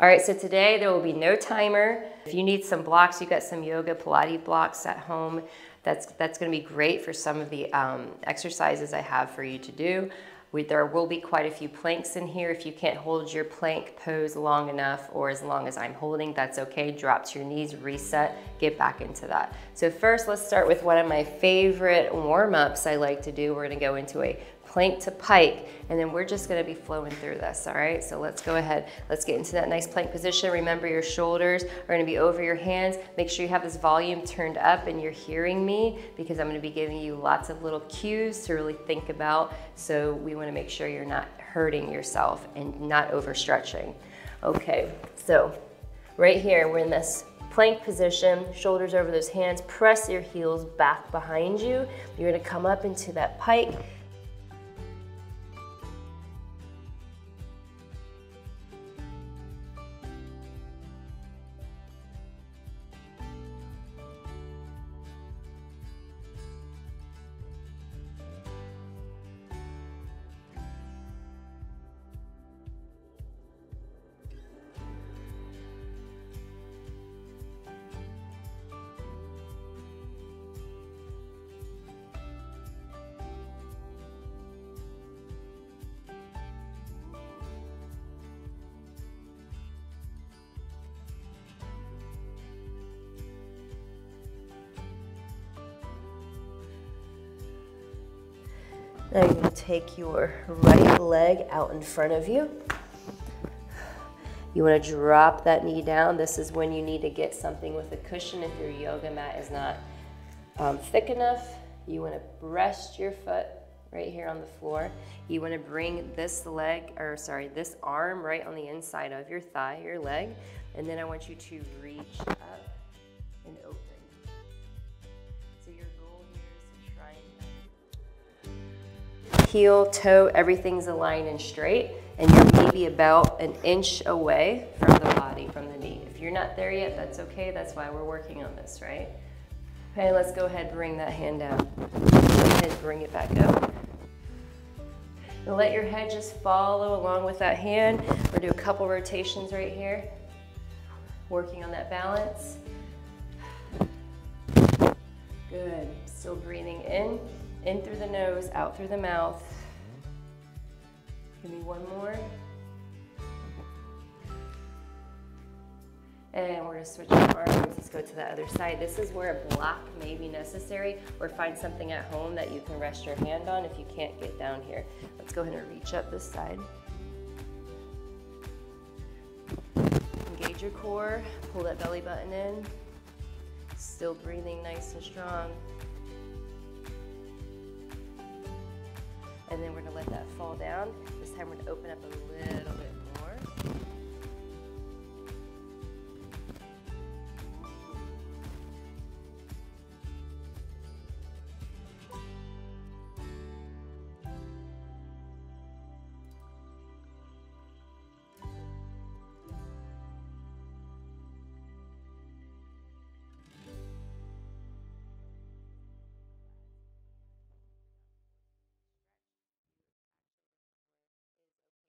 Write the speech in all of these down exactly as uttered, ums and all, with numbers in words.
All right, so today there will be no timer. If you need some blocks, you've got some yoga Pilates blocks at home. That's, that's gonna be great for some of the um, exercises I have for you to do. We, there will be quite a few planks in here. If you can't hold your plank pose long enough or as long as I'm holding, that's okay. Drop to your knees, reset, get back into that. So first, let's start with one of my favorite warm-ups I like to do. We're gonna go into a plank to pike, and then we're just gonna be flowing through this, all right? So let's go ahead. Let's get into that nice plank position. Remember, your shoulders are gonna be over your hands. Make sure you have this volume turned up and you're hearing me, because I'm gonna be giving you lots of little cues to really think about. So we wanna make sure you're not hurting yourself and not overstretching. Okay, so right here, we're in this plank position, shoulders over those hands. Press your heels back behind you. You're gonna come up into that pike. Now you're gonna take your right leg out in front of you. You wanna drop that knee down. This is when you need to get something with a cushion if your yoga mat is not um, thick enough. You wanna rest your foot right here on the floor. You wanna bring this leg, or sorry, this arm right on the inside of your thigh, your leg, and then I want you to reach up and open. Heel, toe, everything's aligned and straight, and you're maybe about an inch away from the body, from the knee. If you're not there yet, that's okay. That's why we're working on this, right? Okay, let's go ahead and bring that hand down. Go ahead and bring it back up. Now let your head just follow along with that hand. We'll do a couple rotations right here, working on that balance. Good, still breathing in. In through the nose, out through the mouth. Give me one more. And we're gonna switch the arms. Let's go to the other side. This is where a block may be necessary, or find something at home that you can rest your hand on if you can't get down here. Let's go ahead and reach up this side. Engage your core, pull that belly button in. Still breathing nice and strong. And then we're gonna let that fall down. This time we're gonna open up a little bit more.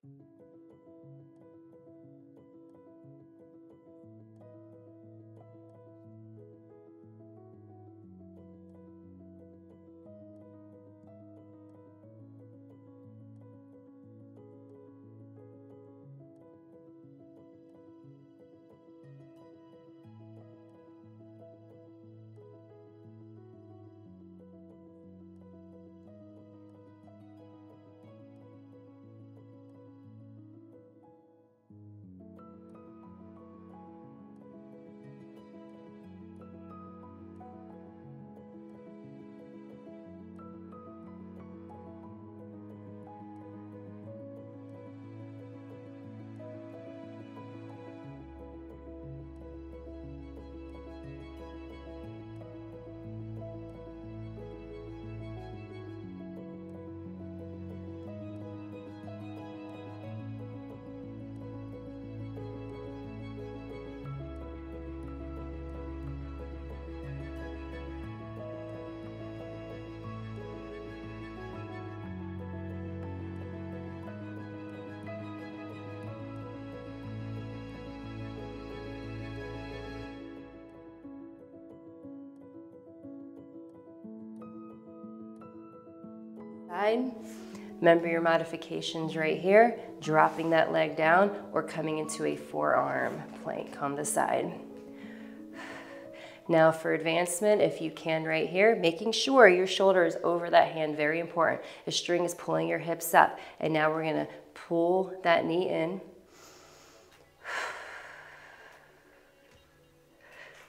Thank you. Side. Remember your modifications right here, dropping that leg down or coming into a forearm plank on the side. Now for advancement, if you can right here, making sure your shoulder is over that hand, very important. The string is pulling your hips up. And now we're gonna pull that knee in.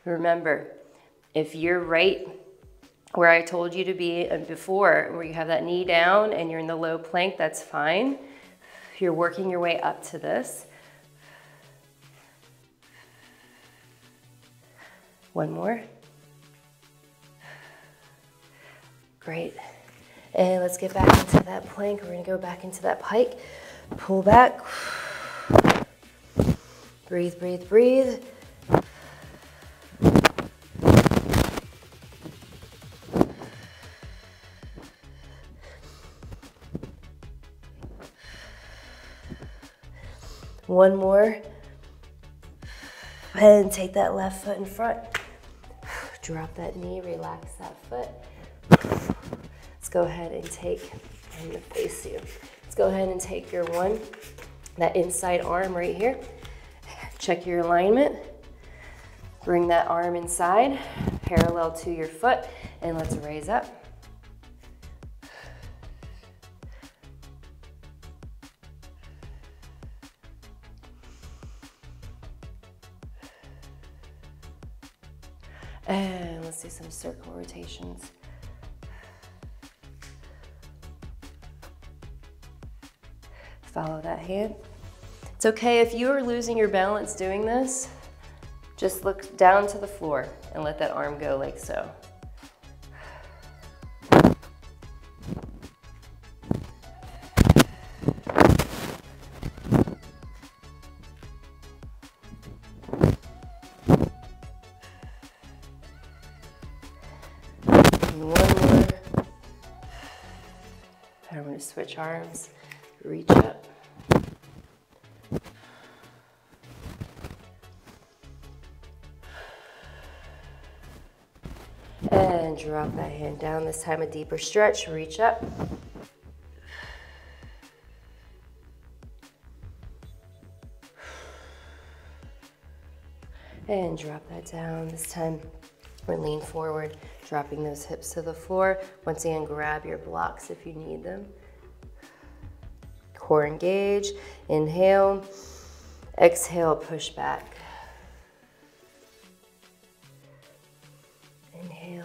Remember, if you're right where I told you to be before, where you have that knee down and you're in the low plank, that's fine. You're working your way up to this. One more. Great. And let's get back into that plank. We're gonna go back into that pike. Pull back. Breathe, breathe, breathe. One more. And take that left foot in front. Drop that knee, relax that foot. Let's go ahead and take, I'm gonna face you. Let's go ahead and take your one, that inside arm right here. Check your alignment. Bring that arm inside, parallel to your foot, and let's raise up. And let's do some circle rotations. Follow that hand. It's okay if you are losing your balance doing this, just look down to the floor and let that arm go like so. Switch arms, reach up. And drop that hand down. This time a deeper stretch, reach up. And drop that down. This time we're lean forward, dropping those hips to the floor. Once again, grab your blocks if you need them. Core engage, inhale, exhale, push back. Inhale.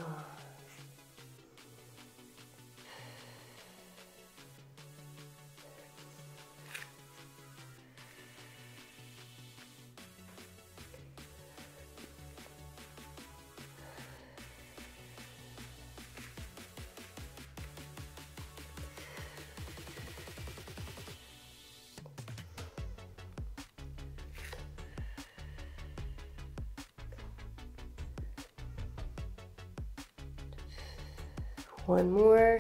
One more,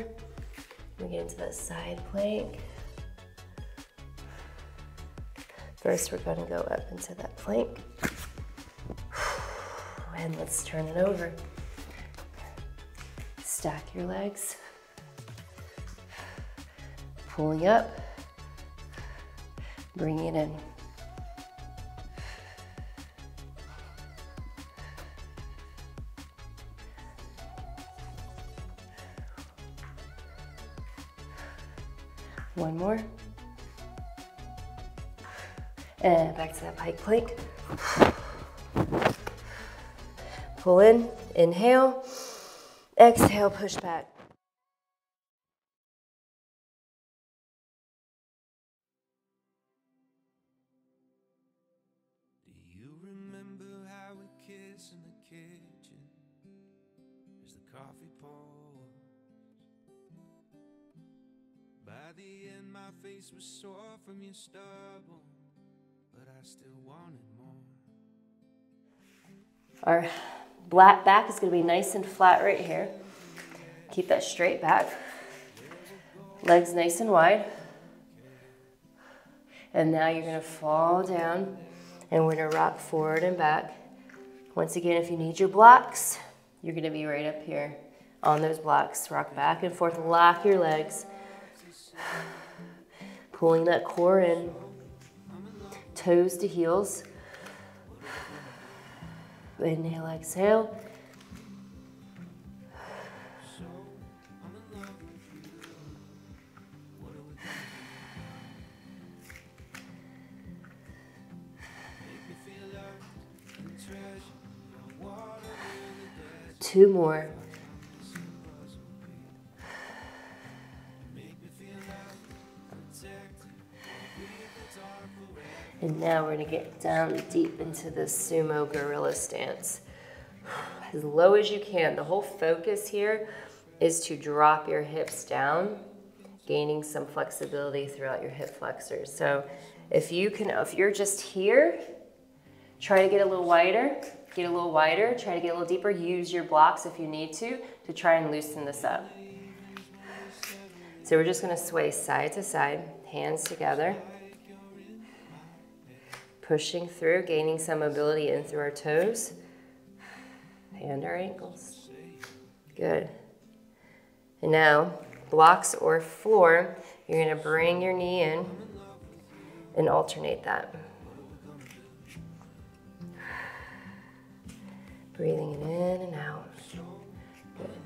we get into that side plank. First, we're gonna go up into that plank. And let's turn it over. Stack your legs. Pulling up, bring it in. One more. And back to that pike plank. Pull in, inhale, exhale, push back. Do you remember how we kissed in the kitchen? There's the coffee pot. By the end, my face was sore from your stubble, but I still wanted more. Our black back is going to be nice and flat right here. Keep that straight back. Legs nice and wide. And now you're going to fall down, and we're going to rock forward and back. Once again, if you need your blocks, you're going to be right up here on those blocks. Rock back and forth. Lock your legs. Pulling that core in, toes to heels. Inhale, exhale. Two more. And now we're going to get down deep into the sumo gorilla stance. As low as you can. The whole focus here is to drop your hips down, gaining some flexibility throughout your hip flexors. So if you can, if you're just here, try to get a little wider, get a little wider, try to get a little deeper. Use your blocks if you need to, to try and loosen this up. So we're just going to sway side to side, hands together. Pushing through, gaining some mobility in through our toes and our ankles. Good. And now, blocks or floor, you're going to bring your knee in and alternate that. Breathing it in and out. Good.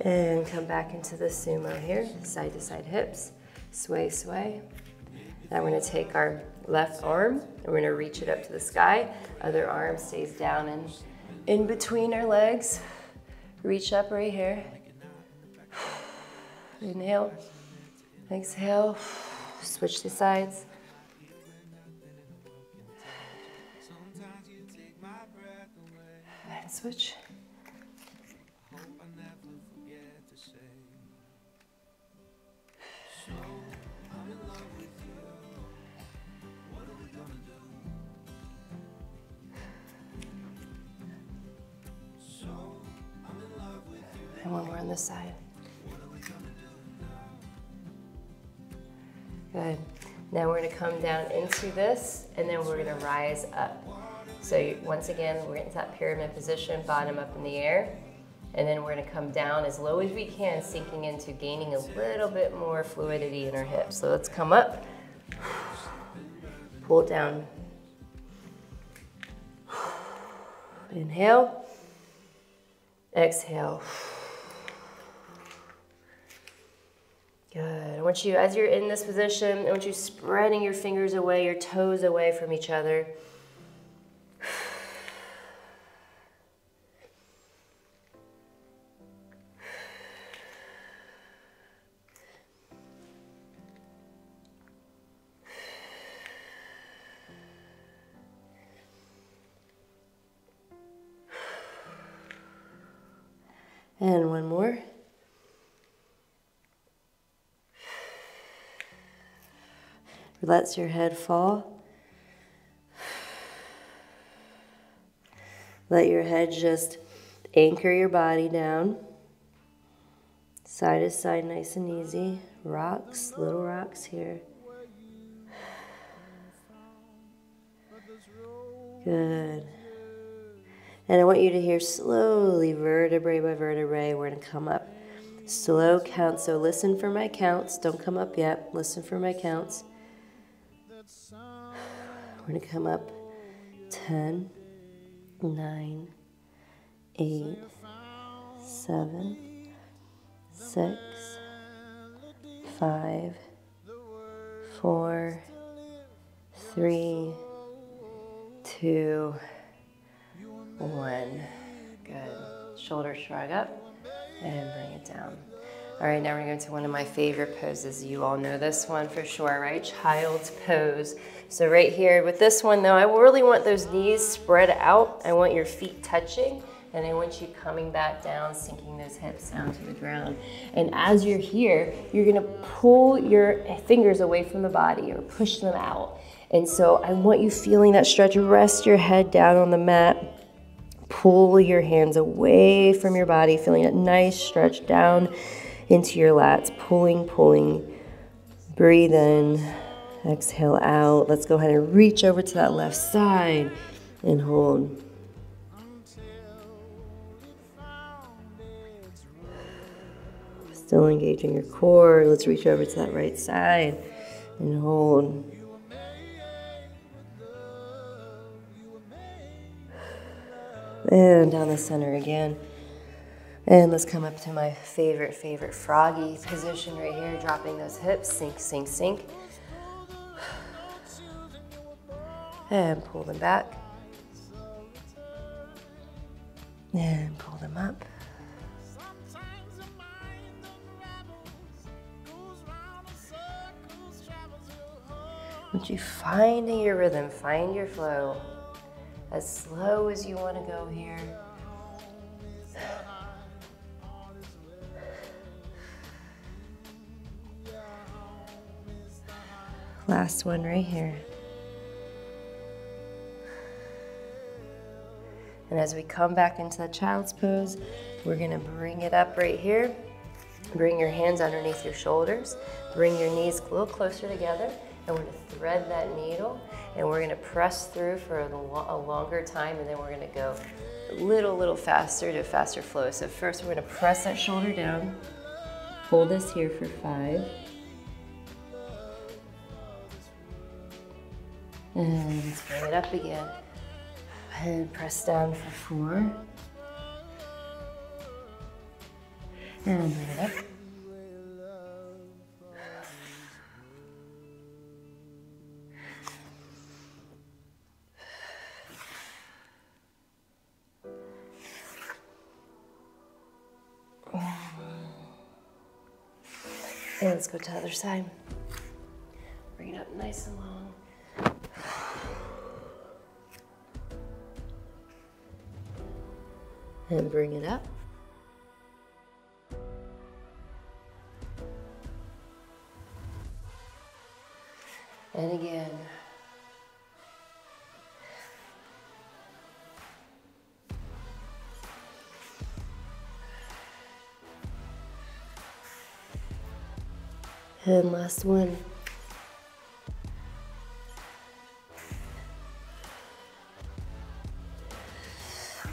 And come back into the sumo here, side to side hips, sway, sway. Now we're gonna take our left arm and we're gonna reach it up to the sky. Other arm stays down and in between our legs. Reach up right here. Inhale, exhale, switch the sides. And switch. And one more on this side. Good. Now we're going to come down into this, and then we're going to rise up. So you, once again, we're into that pyramid position, bottom up in the air. And then we're going to come down as low as we can, sinking into gaining a little bit more fluidity in our hips. So let's come up, pull down. Inhale, exhale. Good. I want you, as you're in this position, I want you spreading your fingers away, your toes away from each other. And one more. Let your head fall. Let your head just anchor your body down. Side to side, nice and easy. Rocks, little rocks here. Good. And I want you to hear slowly, vertebrae by vertebrae, we're gonna come up. Slow count, so listen for my counts. Don't come up yet, listen for my counts. We're going to come up ten, nine, eight, seven, six, five, four, three, two, one. Good. Shoulder shrug up and bring it down. All right, now we're going to one of my favorite poses. You all know this one for sure, right? Child's pose. So right here with this one, though, I really want those knees spread out. I want your feet touching, and I want you coming back down, sinking those hips down to the ground. And as you're here, you're going to pull your fingers away from the body or push them out. And so I want you feeling that stretch. Rest your head down on the mat. Pull your hands away from your body, feeling that nice stretch down into your lats, pulling, pulling, breathe in, Exhale out. Let's go ahead and reach over to that left side and hold. Still engaging your core. Let's reach over to that right side and hold. And down the center again. And let's come up to my favorite, favorite froggy position right here, dropping those hips, sink, sink, sink. And pull them back. And pull them up. Once you find your rhythm, find your flow, as slow as you want to go here. Last one right here. And as we come back into the child's pose, we're gonna bring it up right here. Bring your hands underneath your shoulders. Bring your knees a little closer together. And we're gonna thread that needle. And we're gonna press through for a, lo a longer time. And then we're gonna go a little, little faster to a faster flow. So first we're gonna press that shoulder down. Hold this here for five. And let's bring it up again. And press down for four. And bring it up. And let's go to the other side. Bring it up nice and long. And bring it up. And again. And last one.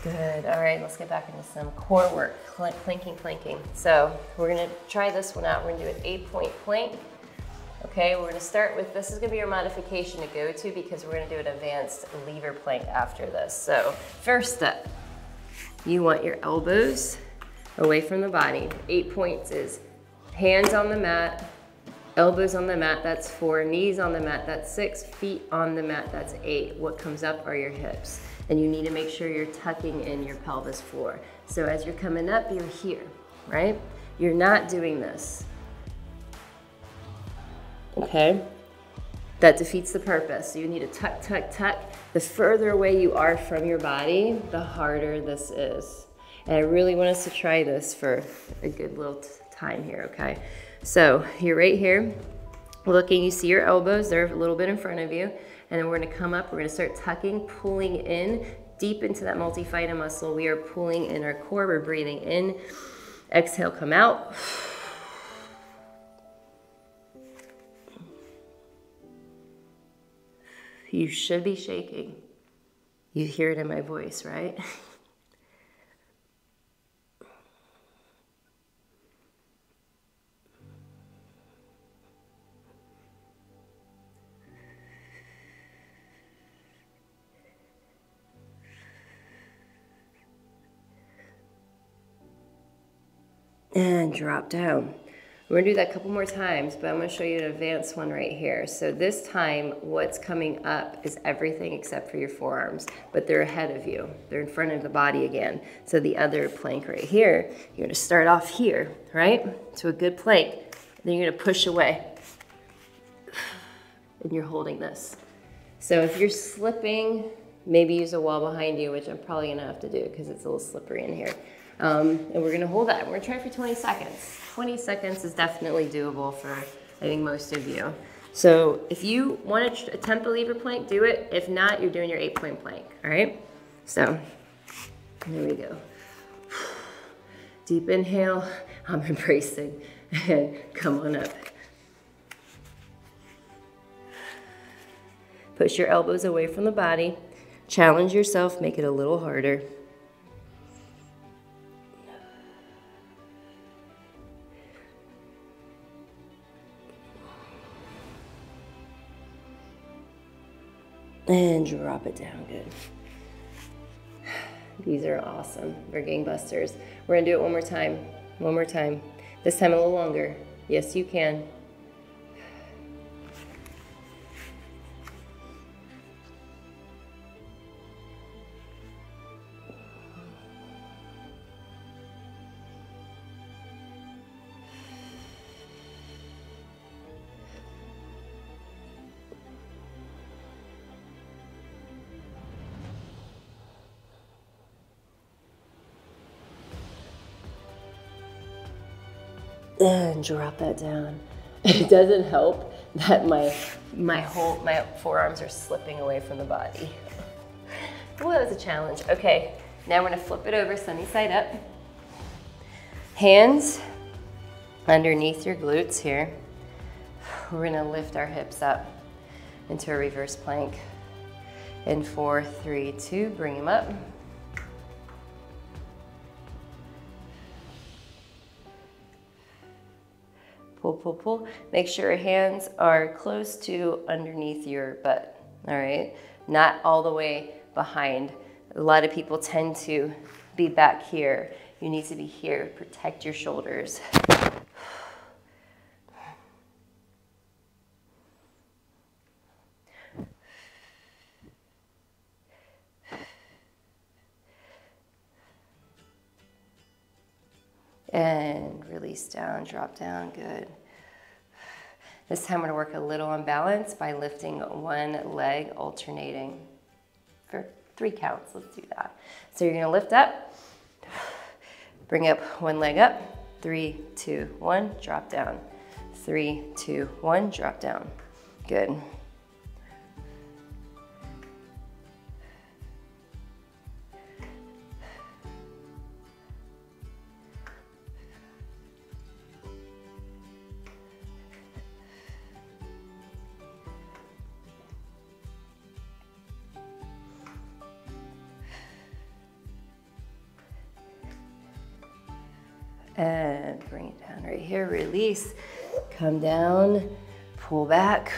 Good, all right, let's get back into some core work, Cl planking, planking. So we're gonna try this one out. We're gonna do an eight point plank. Okay, we're gonna start with, this is gonna be your modification to go to because we're gonna do an advanced lever plank after this. So first step, you want your elbows away from the body. Eight points is hands on the mat, elbows on the mat, that's four, knees on the mat, that's six, feet on the mat, that's eight. What comes up are your hips. And you need to make sure you're tucking in your pelvis floor. So as you're coming up, you're here, right? You're not doing this, okay? That defeats the purpose. So you need to tuck, tuck, tuck. The further away you are from your body, the harder this is. And I really want us to try this for a good little time here, okay? So you're right here, looking, you see your elbows, they're a little bit in front of you. And then we're gonna come up, we're gonna start tucking, pulling in, deep into that multifida muscle. We are pulling in our core, we're breathing in. Exhale, come out. You should be shaking. You hear it in my voice, right? And drop down. We're gonna do that a couple more times, but I'm gonna show you an advanced one right here. So this time, what's coming up is everything except for your forearms, but they're ahead of you. They're in front of the body again. So the other plank right here, you're gonna start off here, right? So a good plank, then you're gonna push away. And you're holding this. So if you're slipping, maybe use a wall behind you, which I'm probably gonna have to do because it's a little slippery in here. Um, and we're gonna hold that. We're gonna try for twenty seconds. twenty seconds is definitely doable for, I think, most of you. So if you wanna attempt a lever plank, do it. If not, you're doing your eight point plank, all right? So, here we go. Deep inhale, I'm embracing. And come on up. Push your elbows away from the body. Challenge yourself, make it a little harder. And drop it down, good. These are awesome, they're gangbusters. We're gonna do it one more time, one more time. This time a little longer, yes you can. And drop that down. It doesn't help that my my whole my forearms are slipping away from the body. Well, that was a challenge. Okay, now we're gonna flip it over, sunny side up. Hands underneath your glutes here. We're gonna lift our hips up into a reverse plank. In four, three, two, bring them up. Pull, pull, pull. Make sure your hands are close to underneath your butt, all right? Not all the way behind. A lot of people tend to be back here. You need to be here. Protect your shoulders. And release down, drop down, good. This time we're gonna work a little on balance by lifting one leg, alternating for three counts, let's do that. So you're gonna lift up, bring up one leg up, three, two, one, drop down. Three, two, one, drop down, good. And bring it down right here, release, come down, pull back,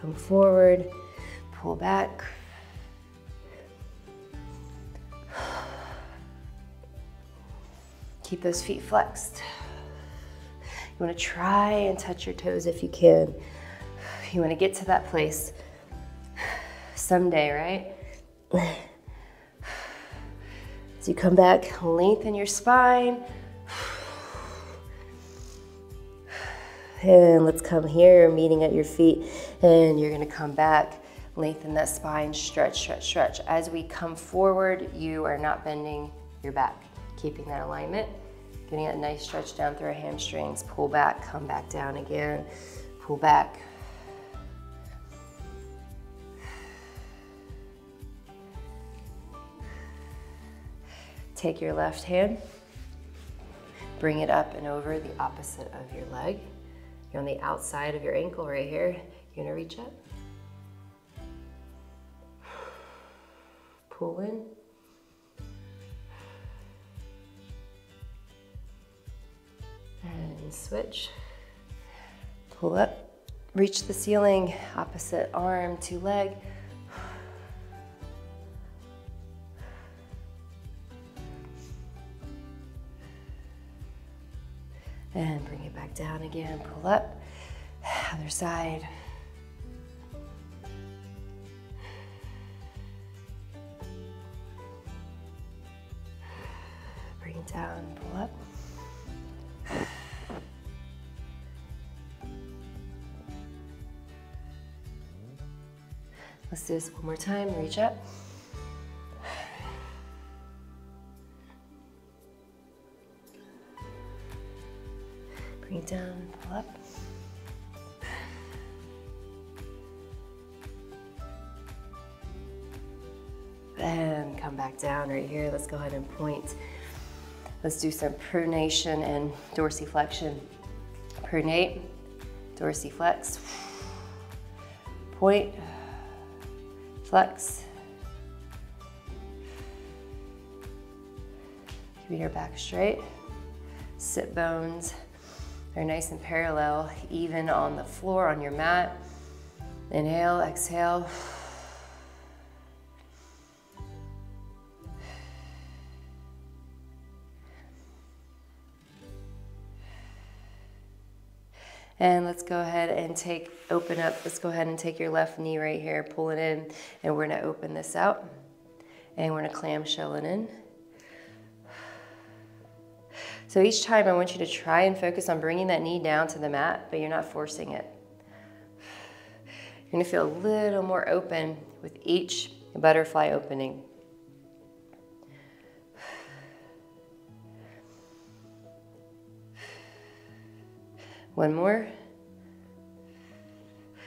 come forward, pull back. Keep those feet flexed. You wanna try and touch your toes if you can. You wanna get to that place someday, right? As you come back, lengthen your spine. And let's come here, meeting at your feet, and you're gonna come back, lengthen that spine, stretch, stretch, stretch. As we come forward, you are not bending your back, keeping that alignment, getting that nice stretch down through our hamstrings, pull back, come back down again, pull back. Take your left hand, bring it up and over the opposite of your leg. You're on the outside of your ankle right here. You're gonna reach up. Pull in. And switch. Pull up. Reach the ceiling. Opposite arm to leg. And bring it back down again, pull up, other side. Bring it down, pull up. Let's do this one more time, reach up. Bring it down, pull up. And come back down right here. Let's go ahead and point. Let's do some pronation and dorsiflexion. Pronate, dorsiflex, point, flex. Keep your back straight. Sit bones are nice and parallel, even on the floor, on your mat. Inhale, exhale. And let's go ahead and take, open up, let's go ahead and take your left knee right here, pull it in, and we're gonna open this out, and we're gonna clamshell it in. So each time I want you to try and focus on bringing that knee down to the mat, but you're not forcing it. You're gonna feel a little more open with each butterfly opening. One more.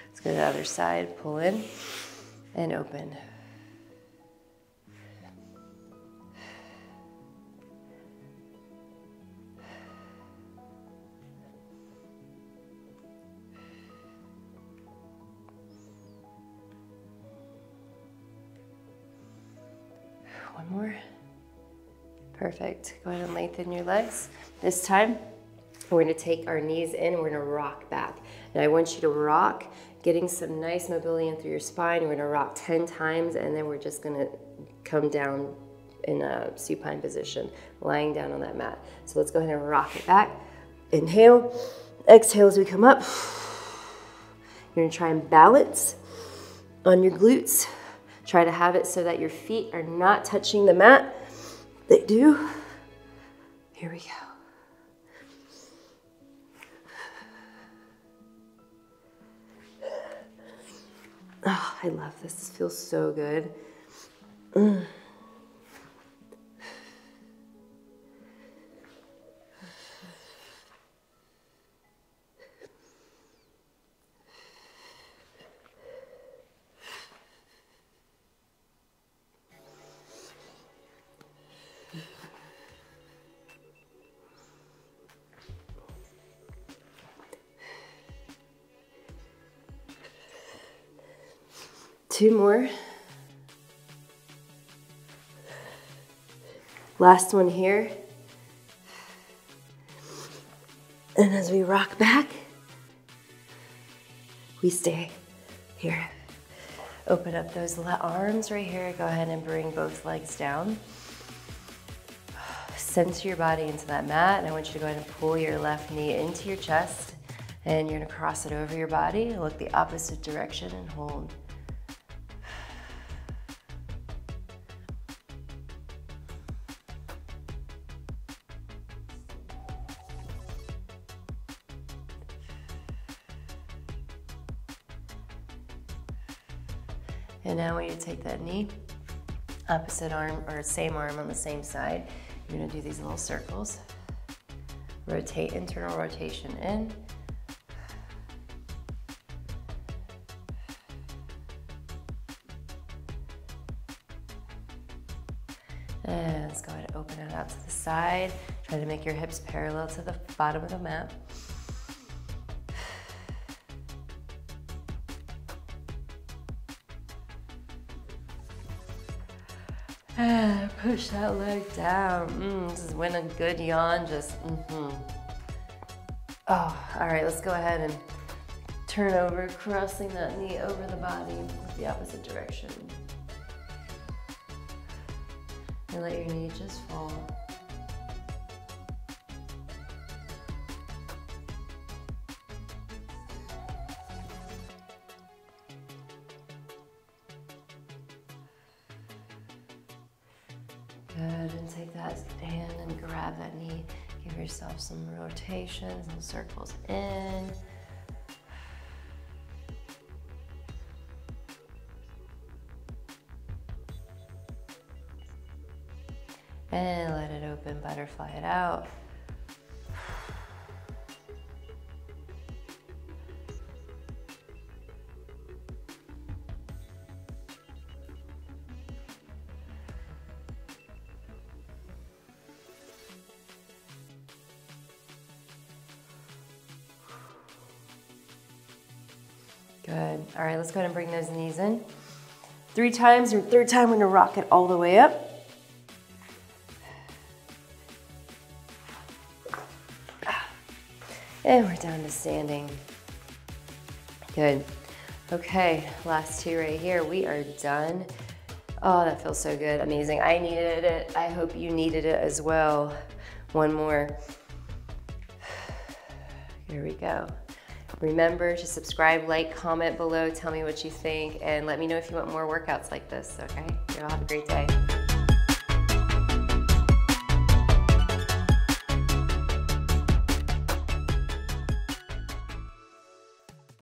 Let's go to the other side, pull in and open. One more. Perfect. Go ahead and lengthen your legs. This time, we're gonna take our knees in and we're gonna rock back. And I want you to rock, getting some nice mobility in through your spine. We're gonna rock ten times and then we're just gonna come down in a supine position, lying down on that mat. So let's go ahead and rock it back. Inhale, exhale as we come up. You're gonna try and balance on your glutes. Try to have it so that your feet are not touching the mat. They do. Here we go. Oh, I love this. This feels so good. Mm. Two more. Last one here. And as we rock back, we stay here. Open up those arms right here. Go ahead and bring both legs down. Center your body into that mat. And I want you to go ahead and pull your left knee into your chest. And you're gonna cross it over your body. Look the opposite direction and hold. And now I want you to take that knee, opposite arm, or same arm on the same side. You're gonna do these little circles. Rotate, internal rotation in. And let's go ahead and open it out to the side. Try to make your hips parallel to the bottom of the mat. Push that leg down. Mm, this is when a good yawn just, mm-hmm. Oh, all right, let's go ahead and turn over, crossing that knee over the body with the opposite direction. And let your knee just fall. Some rotations and circles in. And let it open, butterfly it out. Good. All right, let's go ahead and bring those knees in. Three times, and third time we're gonna rock it all the way up. And we're down to standing. Good. Okay, last two right here. We are done. Oh, that feels so good. Amazing. I needed it. I hope you needed it as well. One more. Here we go. Remember to subscribe, like, comment below. Tell me what you think, and let me know if you want more workouts like this, okay? Y'all have a great day.